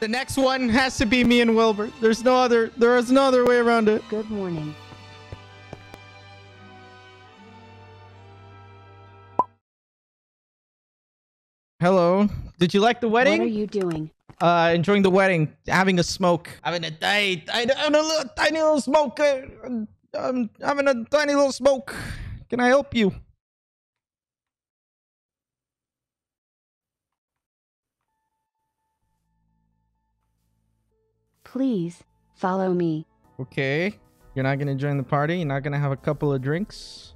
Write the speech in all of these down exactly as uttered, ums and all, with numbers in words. The next one has to be me and Wilbur. There's no other. There is no other way around it. Good morning. Hello. Did you like the wedding? What are you doing? Uh, enjoying the wedding. Having a smoke. Having a date. I a little tiny little smoke. I'm, I'm having a tiny little smoke. Can I help you? Please, follow me. Okay. You're not going to join the party? You're not going to have a couple of drinks?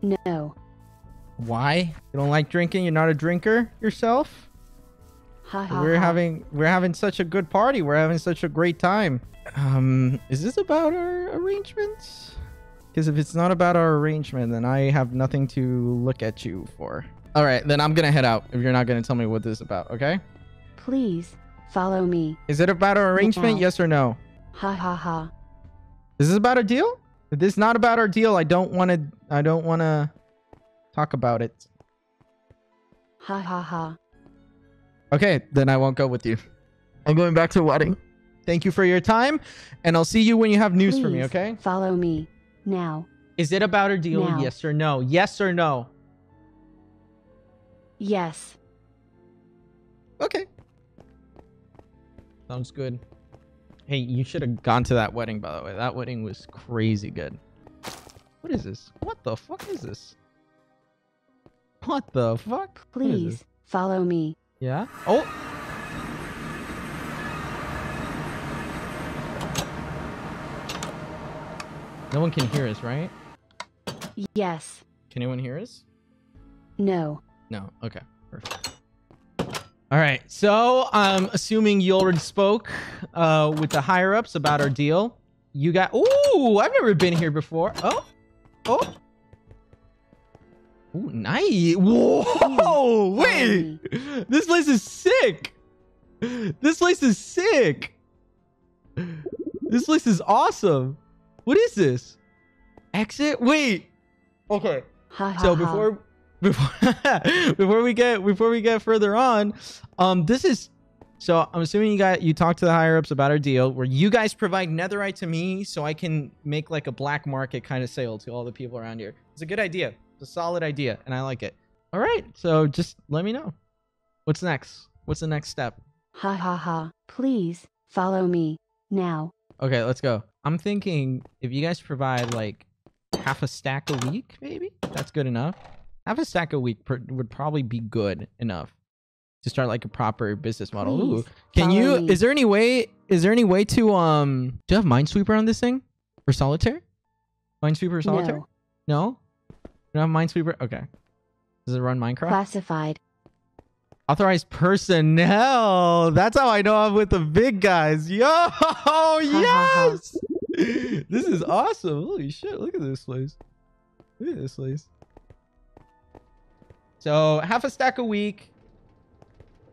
No. Why? You don't like drinking? You're not a drinker yourself? Ha, ha, we're ha. having we're having such a good party. We're having such a great time. Um, is this about our arrangements? Because if it's not about our arrangement, then I have nothing to look at you for. All right, then I'm going to head out if you're not going to tell me what this is about, okay? Please. Follow me. Is it about our arrangement? Yes or no? Ha ha ha. Is this about a deal? If this is not about our deal, I don't want to... I don't want to talk about it. Ha ha ha. Okay, then I won't go with you. I'm going back to the wedding. Thank you for your time, and I'll see you when you have news Please for me, okay? Follow me. Now. Is it about our deal? Now. Yes or no? Yes or no? Yes. Okay. Sounds good. Hey, you should have gone to that wedding, by the way. That wedding was crazy good. What is this? What the fuck is this? What the fuck? Please follow me. Yeah? Oh! No one can hear us, right? Yes. Can anyone hear us? No. No. Okay. Perfect. All right, so I'm um, assuming you already spoke uh, with the higher-ups about our deal. You got... Ooh, I've never been here before. Oh, oh. Ooh, nice. Whoa, wait. This place is sick. This place is sick. This place is awesome. What is this? Exit? Wait. Okay. So before... Before, before we get before we get further on, um, this is so I'm assuming you got you talked to the higher ups about our deal where you guys provide netherite to me so I can make like a black market kind of sale to all the people around here. It's a good idea. It's a solid idea, and I like it. All right, so just let me know. What's next? What's the next step? Ha ha ha! Please follow me now. Okay, let's go. I'm thinking if you guys provide like half a stack a week, maybe that's good enough. Half a stack a week per, would probably be good enough to start like a proper business model. Please, Ooh. Can you, me. is there any way, is there any way to, um, do you have Minesweeper on this thing? Or Solitaire? Minesweeper or Solitaire? No. no? You don't have Minesweeper? Okay. Does it run Minecraft? Classified. Authorized personnel. That's how I know I'm with the big guys. Yo, yes! This is awesome. Holy shit, look at this place. Look at this place. So half a stack a week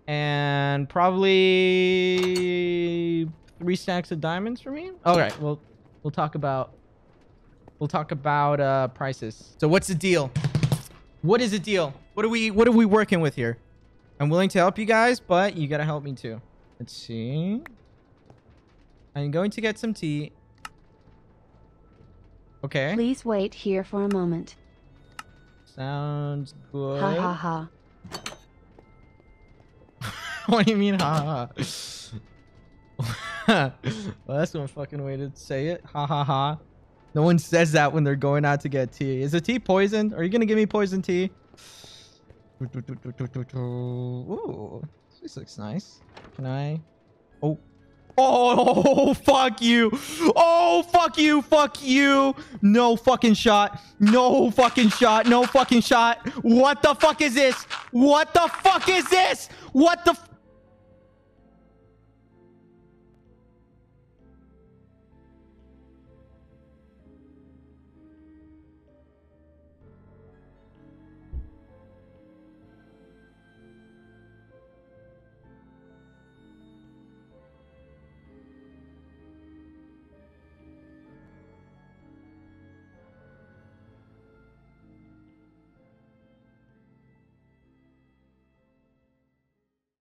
and probably three stacks of diamonds for me. All right. Well, we'll talk about we'll talk about uh, prices. So what's the deal? What is the deal? What are we what are we working with here? I'm willing to help you guys, but you got to help me, too. Let's see. I'm going to get some tea. OK, please wait here for a moment. Sounds good. Ha ha ha. What do you mean, ha ha? Well, that's one fucking way to say it. Ha ha ha. No one says that when they're going out to get tea. Is the tea poisoned? Are you gonna give me poisoned tea? Ooh, this looks nice. Can I? Oh. Oh, fuck you. Oh, fuck you. Fuck you. No fucking shot. No fucking shot. No fucking shot. What the fuck is this? What the fuck is this? What the...